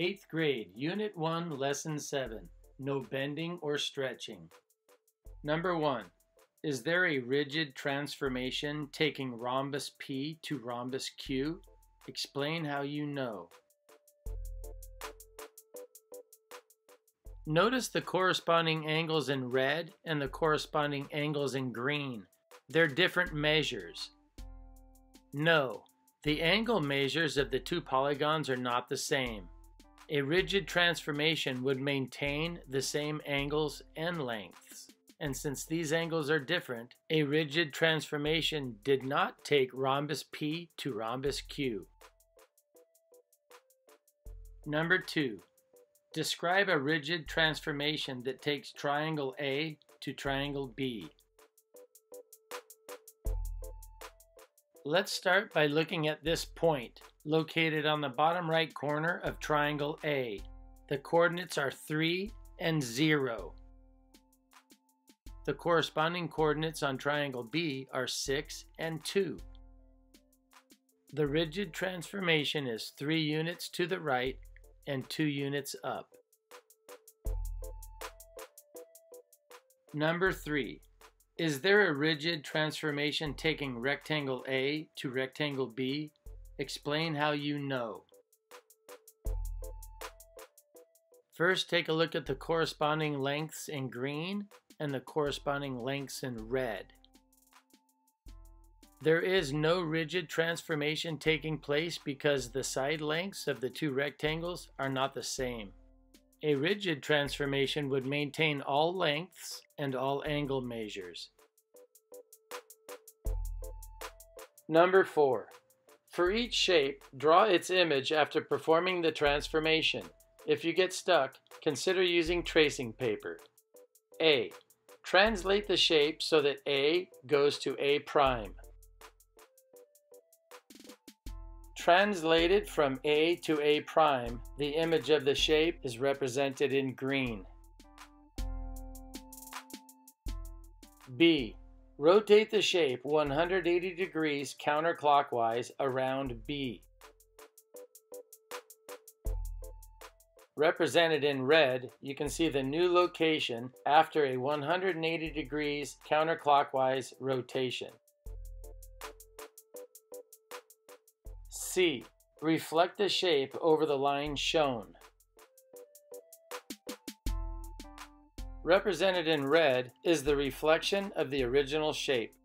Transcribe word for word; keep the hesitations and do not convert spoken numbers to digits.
Eighth grade, Unit one, Lesson seven, No Bending or Stretching. Number one, is there a rigid transformation taking rhombus P to rhombus Q? Explain how you know. Notice the corresponding angles in red and the corresponding angles in green. They're different measures. No, the angle measures of the two polygons are not the same. A rigid transformation would maintain the same angles and lengths. And since these angles are different, a rigid transformation did not take rhombus P to rhombus Q. Number two, describe a rigid transformation that takes triangle A to triangle B. Let's start by looking at this point, located on the bottom right corner of triangle A. The coordinates are three and zero. The corresponding coordinates on triangle B are six and two. The rigid transformation is three units to the right and two units up. Number three. Is there a rigid transformation taking rectangle A to rectangle B? Explain how you know. First, take a look at the corresponding lengths in green and the corresponding lengths in red. There is no rigid transformation taking place because the side lengths of the two rectangles are not the same. A rigid transformation would maintain all lengths and all angle measures. Number four. For each shape, draw its image after performing the transformation. If you get stuck, consider using tracing paper. A. Translate the shape so that A goes to A prime. Translated from A to A prime, the image of the shape is represented in green. B. Rotate the shape one hundred eighty degrees counterclockwise around B. Represented in red, you can see the new location after a one hundred eighty degrees counterclockwise rotation. C. Reflect the shape over the line shown. Represented in red is the reflection of the original shape.